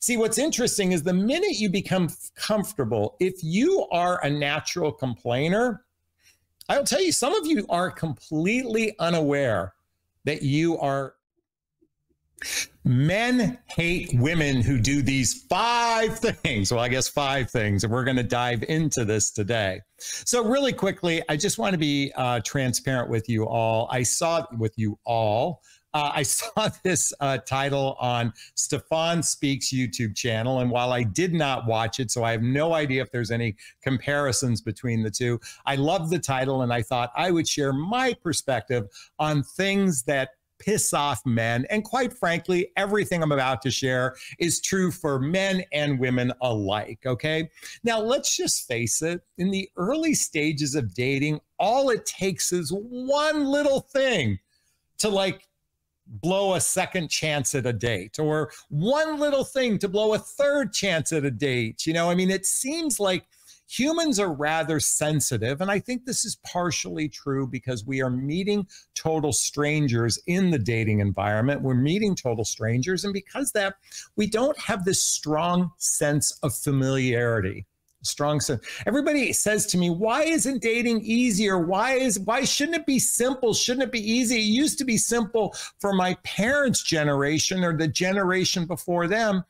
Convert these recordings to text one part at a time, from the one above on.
See, what's interesting is the minute you become comfortable, if you are a natural complainer, I'll tell you, some of you are completely unaware that you are. Men hate women who do these 5 things. Well, I guess 5 things, and we're going to dive into this today. So really quickly, I just want to be transparent with you all. I saw this title on Stefan Speaks' YouTube channel, and while I did not watch it, so I have no idea if there's any comparisons between the two, I loved the title, and I thought I would share my perspective on things that piss off men. And quite frankly, everything I'm about to share is true for men and women alike, okay? Now, let's just face it, in the early stages of dating, all it takes is one little thing to, like, blow a second chance at a date, or one little thing to blow a third chance at a date. You know, I mean, it seems like humans are rather sensitive, and I think this is partially true because we are meeting total strangers in the dating environment. We're meeting total strangers, and because that, we don't have this strong sense of familiarity. Strong sense. Everybody says to me, why isn't dating easier? Why shouldn't it be simple? Shouldn't it be easy? It used to be simple for my parents' generation or the generation before them.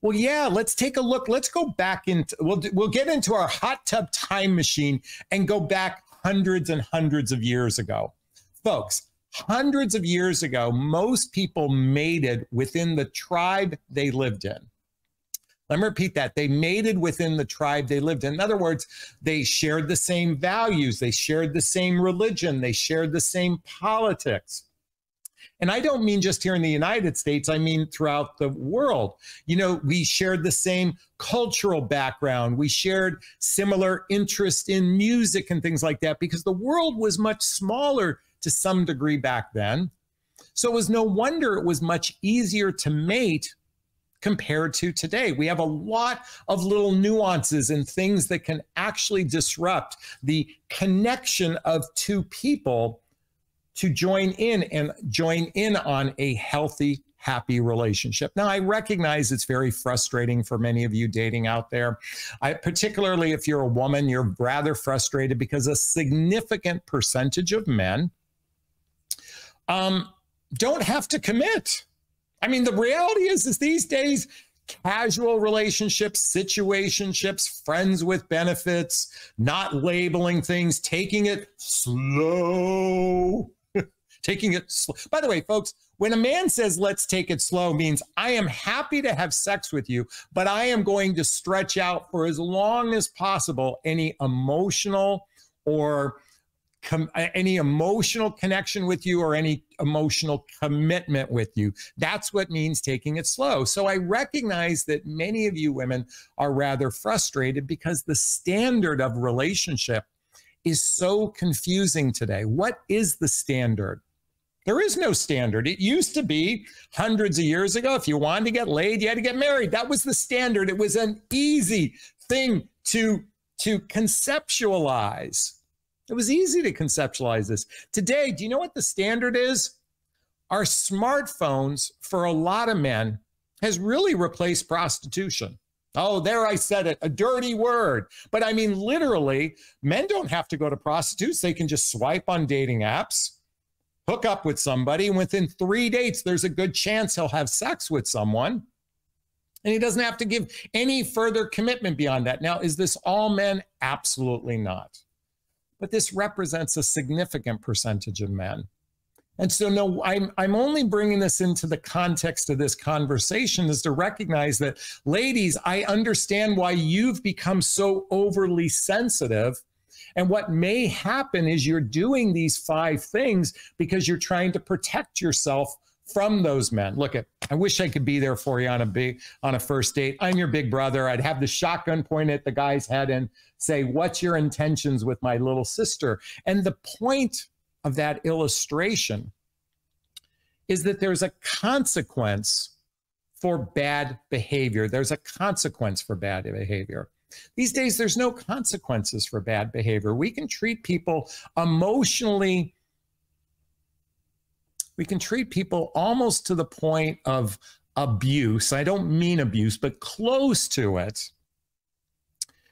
Well, yeah, let's take a look. Let's go back into, we'll get into our hot tub time machine and go back hundreds and hundreds of years ago. Folks, hundreds of years ago, most people mated within the tribe they lived in. Let me repeat that. They mated within the tribe they lived in. In other words, they shared the same values. They shared the same religion. They shared the same politics. And I don't mean just here in the United States, I mean throughout the world. You know, we shared the same cultural background. We shared similar interest in music and things like that, because the world was much smaller to some degree back then. So it was no wonder it was much easier to mate compared to today. We have a lot of little nuances and things that can actually disrupt the connection of two people to join in on a healthy, happy relationship. Now, I recognize it's very frustrating for many of you dating out there. Particularly if you're a woman, you're rather frustrated because a significant percentage of men don't have to commit. I mean, the reality is these days, casual relationships, situationships, friends with benefits, not labeling things, taking it slow. Taking it slow. By the way, folks, when a man says, let's take it slow, means I am happy to have sex with you, but I am going to stretch out for as long as possible any emotional or connection with you or any emotional commitment with you. That's what means taking it slow. So I recognize that many of you women are rather frustrated because the standard of relationship is so confusing today. What is the standard? There is no standard. It used to be hundreds of years ago, if you wanted to get laid, you had to get married. That was the standard. It was an easy thing to conceptualize. It was easy to conceptualize this. Today, do you know what the standard is? Our smartphones, for a lot of men, has really replaced prostitution. Oh, there I said it, a dirty word. But I mean, literally, men don't have to go to prostitutes. They can just swipe on dating apps, hook up with somebody, and within 3 dates, there's a good chance he'll have sex with someone. And he doesn't have to give any further commitment beyond that. Now, is this all men? Absolutely not. But this represents a significant percentage of men. And so no, I'm only bringing this into the context of this conversation is to recognize that, ladies, I understand why you've become so overly sensitive. And what may happen is you're doing these 5 things because you're trying to protect yourself from those men. Look at, I wish I could be there for you on a first date. I'm your big brother. I'd have the shotgun pointed at the guy's head and say, what's your intentions with my little sister? And the point of that illustration is that there's a consequence for bad behavior. There's a consequence for bad behavior. These days, there's no consequences for bad behavior. We can treat people almost to the point of abuse. I don't mean abuse, but close to it.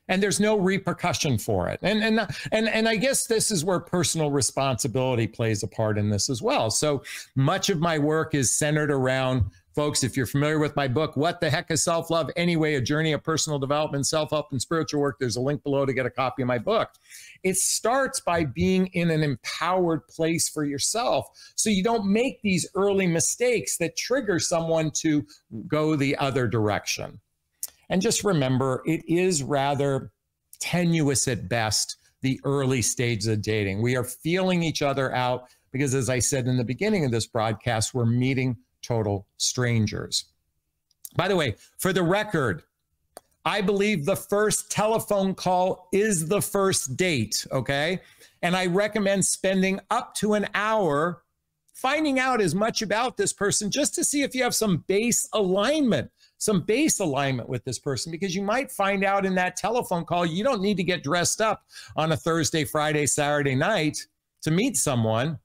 And there's no repercussion for it. And I guess this is where personal responsibility plays a part in this as well. So much of my work is centered around, folks, if you're familiar with my book, What the Heck is Self-Love Anyway? A Journey of Personal Development, Self-Help, and Spiritual Work. There's a link below to get a copy of my book. It starts by being in an empowered place for yourself so you don't make these early mistakes that trigger someone to go the other direction. And just remember, it is rather tenuous at best, the early stages of dating. We are feeling each other out because, as I said in the beginning of this broadcast, we're meeting total strangers. By the way, for the record, I believe the first telephone call is the first date, okay? And I recommend spending up to an hour finding out as much about this person just to see if you have some base alignment with this person, because you might find out in that telephone call, you don't need to get dressed up on a Thursday, Friday, Saturday night to meet someone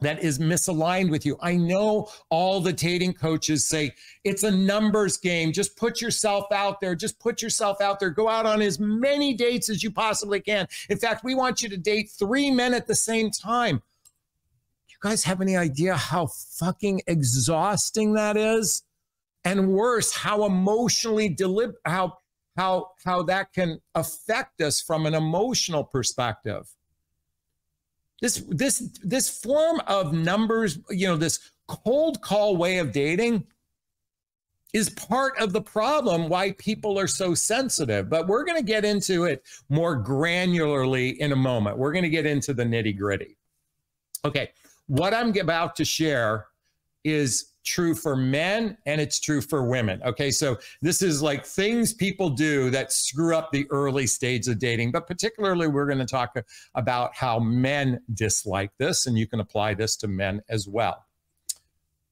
that is misaligned with you. I know all the dating coaches say it's a numbers game. Just put yourself out there. Just put yourself out there. Go out on as many dates as you possibly can. In fact, we want you to date 3 men at the same time. You guys have any idea how fucking exhausting that is? And worse, how emotionally how that can affect us from an emotional perspective. This form of numbers, you know, this cold call way of dating is part of the problem why people are so sensitive. But we're going to get into it more granularly in a moment. We're going to get into the nitty-gritty. Okay, what I'm about to share is true for men and it's true for women. Okay, so this is like things people do that screw up the early stage of dating, but particularly we're going to talk about how men dislike this, and you can apply this to men as well.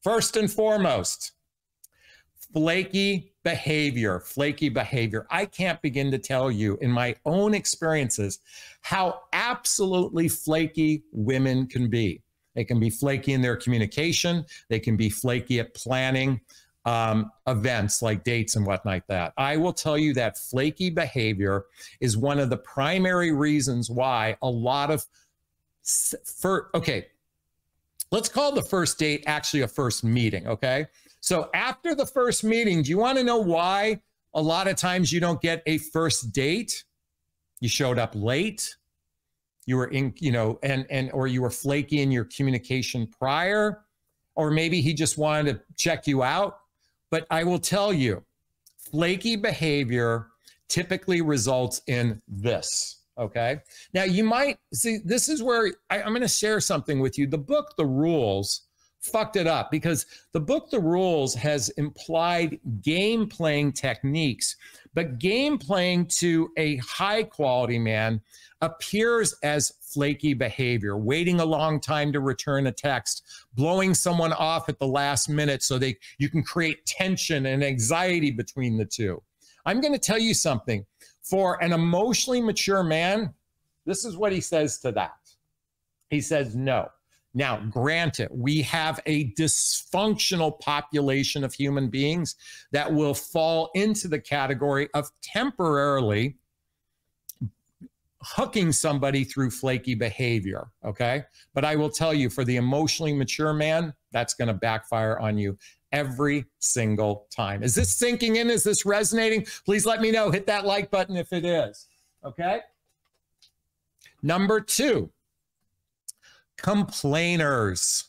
First and foremost, flaky behavior. I can't begin to tell you in my own experiences how absolutely flaky women can be. They can be flaky in their communication. They can be flaky at planning events like dates and whatnot like that. I will tell you that flaky behavior is one of the primary reasons why a lot of, let's call the first date actually a first meeting, okay? So after the first meeting, do you want to know why a lot of times you don't get a first date? You showed up late. You were in, you know, or you were flaky in your communication prior, or maybe he just wanted to check you out. But I will tell you, flaky behavior typically results in this, okay? Now you might see, this is where I'm going to share something with you. The book, The Rules, fucked it up, because the book, The Rules, has implied game playing techniques, but game playing to a high quality man appears as flaky behavior, waiting a long time to return a text, blowing someone off at the last minute so you can create tension and anxiety between the two. I'm going to tell you something. For an emotionally mature man, this is what he says to that. He says no. Now, granted, we have a dysfunctional population of human beings that will fall into the category of temporarily hooking somebody through flaky behavior, okay? But I will tell you, for the emotionally mature man, that's going to backfire on you every single time. Is this sinking in? Is this resonating? Please let me know. Hit that like button if it is, okay? Number two, complainers.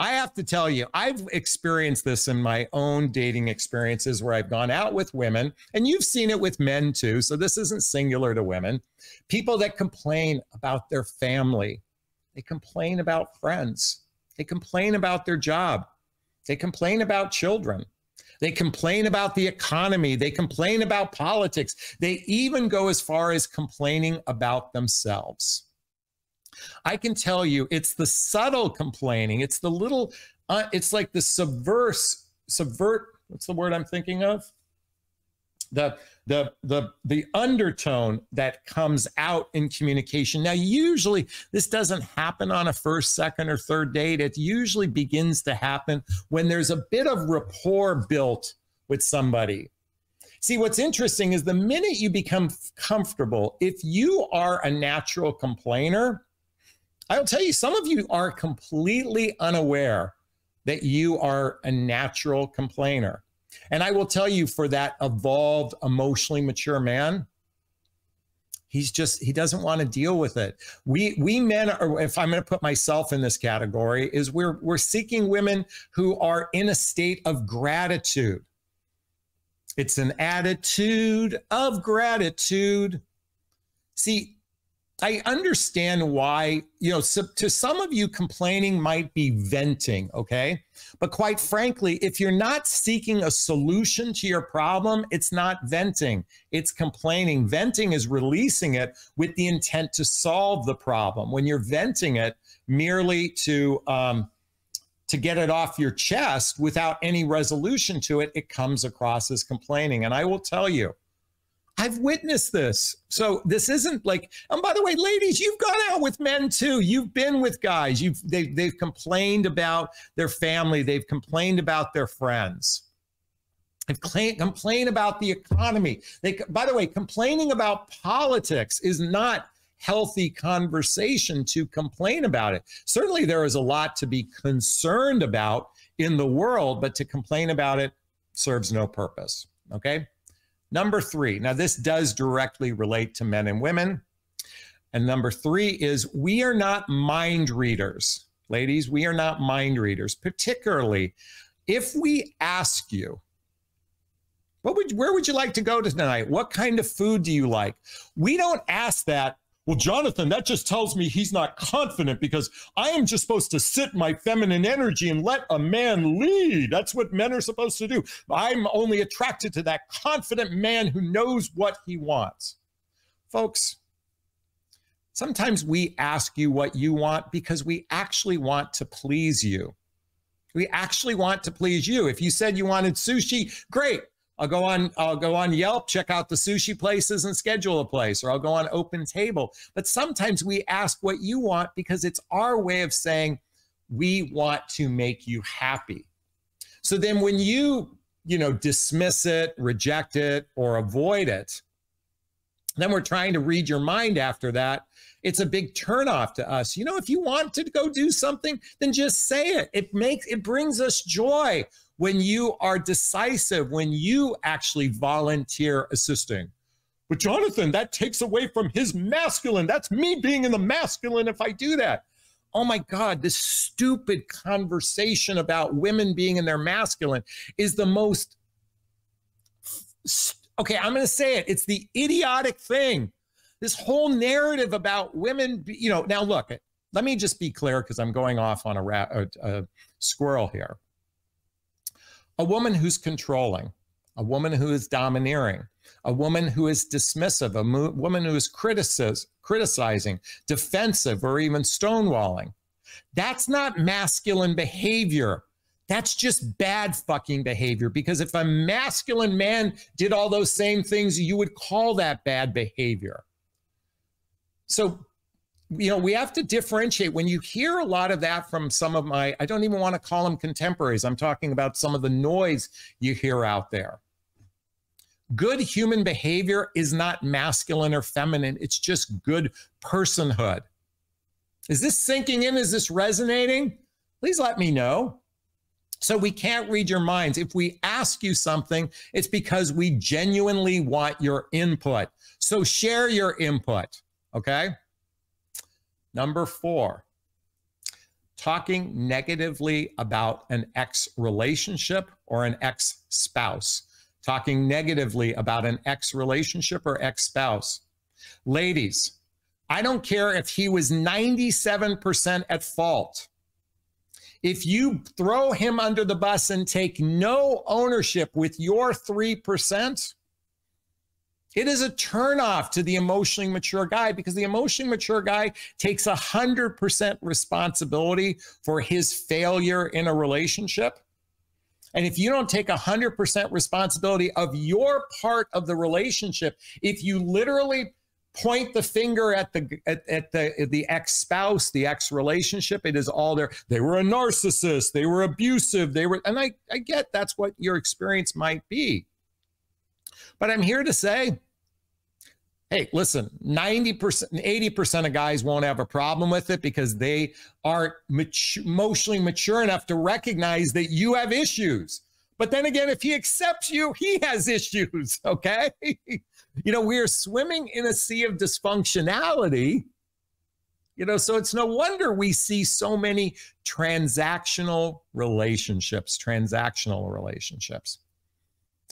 I have to tell you, I've experienced this in my own dating experiences where I've gone out with women, and you've seen it with men too, so this isn't singular to women. People that complain about their family, they complain about friends, they complain about their job, they complain about children, they complain about the economy, they complain about politics, they even go as far as complaining about themselves. I can tell you, it's the subtle complaining. It's the little, it's like the subvert, what's the word I'm thinking of? the undertone that comes out in communication. Now, usually this doesn't happen on a first, second, or third date. It usually begins to happen when there's a bit of rapport built with somebody. See, what's interesting is the minute you become comfortable, if you are a natural complainer, I'll tell you, some of you are completely unaware that you are a natural complainer. And I will tell you, for that evolved, emotionally mature man, he's just, he doesn't want to deal with it. We men are, if I'm going to put myself in this category, is we're seeking women who are in a state of gratitude. It's an attitude of gratitude. See, I understand why, you know, so to some of you, complaining might be venting, okay? But quite frankly, if you're not seeking a solution to your problem, it's not venting, it's complaining. Venting is releasing it with the intent to solve the problem. When you're venting it merely to get it off your chest without any resolution to it, it comes across as complaining. And I will tell you, I've witnessed this. So this isn't like, and by the way, ladies, you've gone out with men too. You've been with guys. They've complained about their family. They've complained about their friends. They've complained about the economy. By the way, complaining about politics is not healthy conversation to complain about it. Certainly there is a lot to be concerned about in the world, but to complain about it serves no purpose, okay? Number three, now this does directly relate to men and women. And number three is, we are not mind readers. Ladies, we are not mind readers, particularly if we ask you, where would you like to go tonight? What kind of food do you like? We don't ask that, well, Jonathan, that just tells me he's not confident because I am just supposed to sit my feminine energy and let a man lead. That's what men are supposed to do. I'm only attracted to that confident man who knows what he wants. Folks, sometimes we ask you what you want because we actually want to please you. We actually want to please you. If you said you wanted sushi, great. I'll go on Yelp, check out the sushi places and schedule a place, or I'll go on Open Table. But sometimes we ask what you want because it's our way of saying, we want to make you happy. So then when you know, dismiss it, reject it, or avoid it, then we're trying to read your mind after that. It's a big turnoff to us. You know, if you want to go do something, then just say it. It brings us joy when you are decisive, when you actually volunteer assisting. But Jonathan, that takes away from his masculine. That's me being in the masculine if I do that. Oh my God, this stupid conversation about women being in their masculine is the most, okay, I'm gonna say it, it's the idiotic thing. This whole narrative about women, you know, now look, let me just be clear because I'm going off on a squirrel here. A woman who's controlling, a woman who is domineering, a woman who is dismissive, a woman who is criticizing, defensive, or even stonewalling. That's not masculine behavior. That's just bad fucking behavior, because if a masculine man did all those same things, you would call that bad behavior. So, you know, we have to differentiate. When you hear a lot of that from some of my, I don't even want to call them contemporaries. I'm talking about some of the noise you hear out there. Good human behavior is not masculine or feminine. It's just good personhood. Is this sinking in? Is this resonating? Please let me know. So we can't read your minds. If we ask you something, it's because we genuinely want your input. So share your input, okay? Number four, talking negatively about an ex relationship or an ex spouse. Talking negatively about an ex relationship or ex spouse. Ladies, I don't care if he was 97% at fault. If you throw him under the bus and take no ownership with your 3%, it is a turnoff to the emotionally mature guy, because the emotionally mature guy takes 100% responsibility for his failure in a relationship. And if you don't take 100% responsibility of your part of the relationship, if you literally point the finger at the ex-spouse, the ex-relationship, it is all there. They were a narcissist. They were abusive. They were, and I get that's what your experience might be. But I'm here to say, hey, listen, 80% of guys won't have a problem with it because they aren't emotionally mature enough to recognize that you have issues. But then again, if he accepts you, he has issues, okay? You know, we are swimming in a sea of dysfunctionality, you know, so it's no wonder we see so many transactional relationships.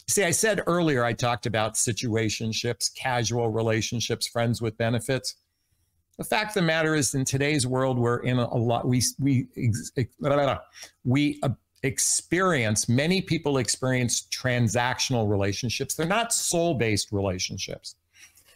See, I said earlier, I talked about situationships, casual relationships, friends with benefits. The fact of the matter is, in today's world, we're in a lot, many people experience transactional relationships. They're not soul-based relationships.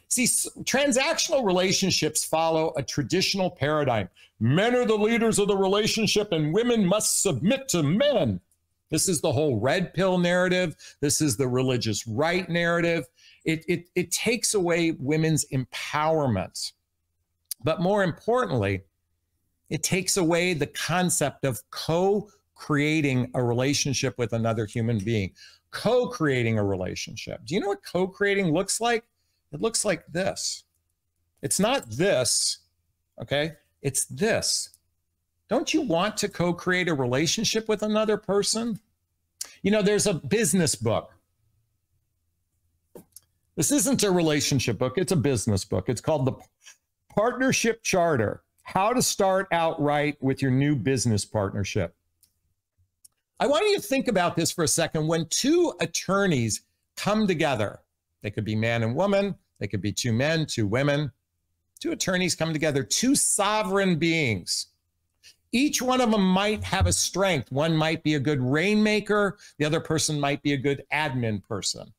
See, transactional relationships follow a traditional paradigm. Men are the leaders of the relationship and women must submit to men. This is the whole red pill narrative. This is the religious right narrative. It takes away women's empowerment. But more importantly, it takes away the concept of co-creating a relationship with another human being. Co-creating a relationship. Do you know what co-creating looks like? It looks like this. It's not this, okay? It's this. Don't you want to co-create a relationship with another person? You know, there's a business book. This isn't a relationship book, it's a business book. It's called The Partnership Charter, How to Start Out Right with Your New Business Partnership. I want you to think about this for a second. When two attorneys come together, they could be man and woman, they could be two men, two women, two attorneys come together, two sovereign beings. Each one of them might have a strength. One might be a good rainmaker. The other person might be a good admin person.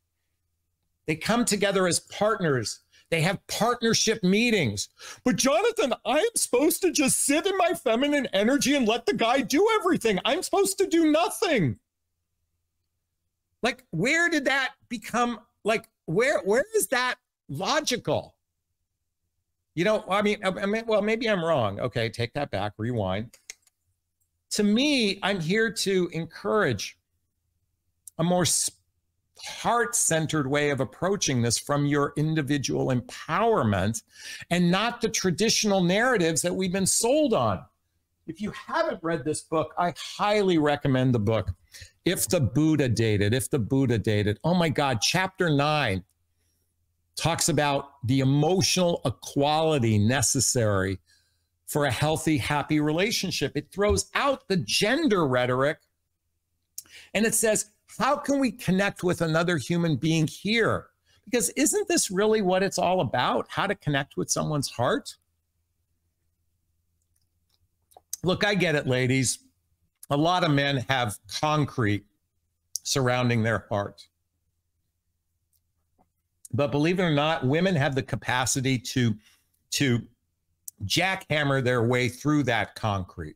They come together as partners. They have partnership meetings. But Jonathan, I'm supposed to just sit in my feminine energy and let the guy do everything. I'm supposed to do nothing. Like, where did that become, like, where is that logical? You know, I mean, well, maybe I'm wrong. Okay, take that back, rewind. To me, I'm here to encourage a more heart-centered way of approaching this from your individual empowerment and not the traditional narratives that we've been sold on. If you haven't read this book, I highly recommend the book, If the Buddha Dated, If the Buddha Dated. Oh my God, chapter 9. Talks about the emotional equality necessary for a healthy, happy relationship. It throws out the gender rhetoric and it says, how can we connect with another human being here? Because isn't this really what it's all about? How to connect with someone's heart? Look, I get it, ladies. A lot of men have concrete surrounding their heart. But believe it or not, women have the capacity to jackhammer their way through that concrete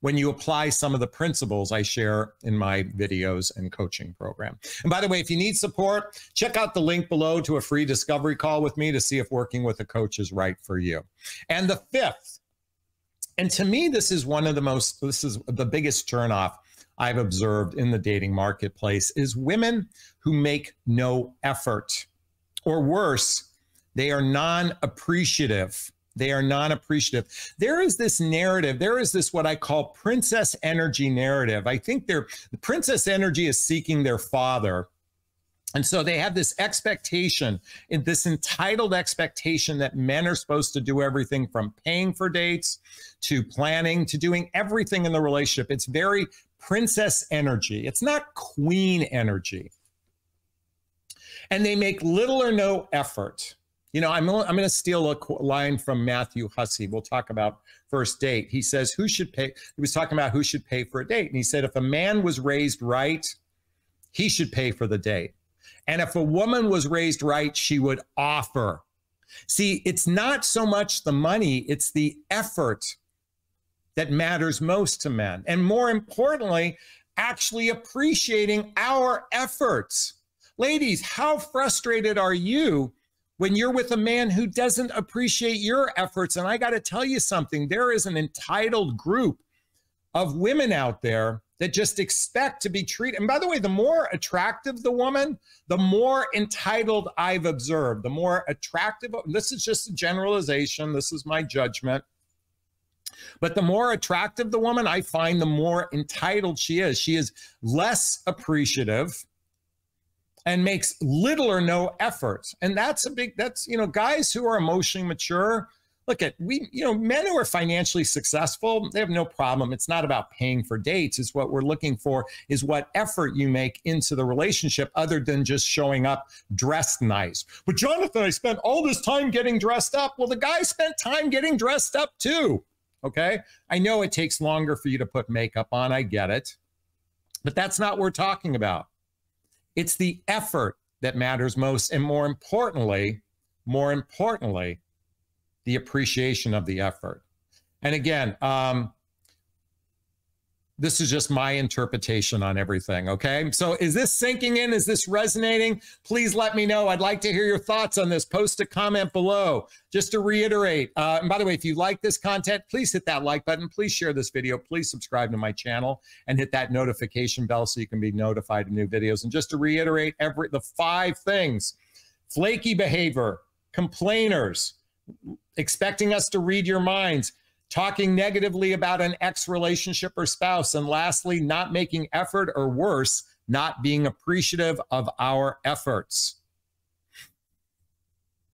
when you apply some of the principles I share in my videos and coaching program. And by the way, if you need support, check out the link below to a free discovery call with me to see if working with a coach is right for you. And the fifth, and to me, this is one of the most, this is the biggest turnoff I've observed in the dating marketplace, is women who make no effort. Or worse, they are non-appreciative. They are non-appreciative. There is this narrative. There is this what I call princess energy narrative. I think the princess energy is seeking their father. And so they have this expectation, this entitled expectation that men are supposed to do everything from paying for dates to planning to doing everything in the relationship. It's very princess energy. It's not queen energy. And they make little or no effort. You know, I'm going to steal a line from Matthew Hussey. We'll talk about first date. He says, who should pay? He was talking about who should pay for a date. And he said, if a man was raised right, he should pay for the date. And if a woman was raised right, she would offer. See, it's not so much the money, it's the effort that matters most to men. And more importantly, actually appreciating our efforts. Ladies, how frustrated are you when you're with a man who doesn't appreciate your efforts? And I got to tell you something, there is an entitled group of women out there that just expect to be treated. And by the way, the more attractive the woman, the more entitled I've observed, the more attractive, this is just a generalization, this is my judgment, but the more attractive the woman I find, the more entitled she is. She is less appreciative and makes little or no efforts. And that's a big, that's, you know, guys who are emotionally mature, look at, men who are financially successful, they have no problem. It's not about paying for dates. It's what we're looking for is what effort you make into the relationship other than just showing up dressed nice. But Jonathan, I spent all this time getting dressed up. Well, the guy spent time getting dressed up too, okay? I know it takes longer for you to put makeup on, I get it, but that's not what we're talking about. It's the effort that matters most, and more importantly, the appreciation of the effort. And again, this is just my interpretation on everything, okay? So is this sinking in? Is this resonating? Please let me know. I'd like to hear your thoughts on this. Post a comment below. Just to reiterate, and by the way, if you like this content, please hit that like button. Please share this video. Please subscribe to my channel and hit that notification bell so you can be notified of new videos. And just to reiterate the 5 things: flaky behavior, complainers, expecting us to read your minds, talking negatively about an ex relationship or spouse, and lastly, not making effort, or worse, not being appreciative of our efforts.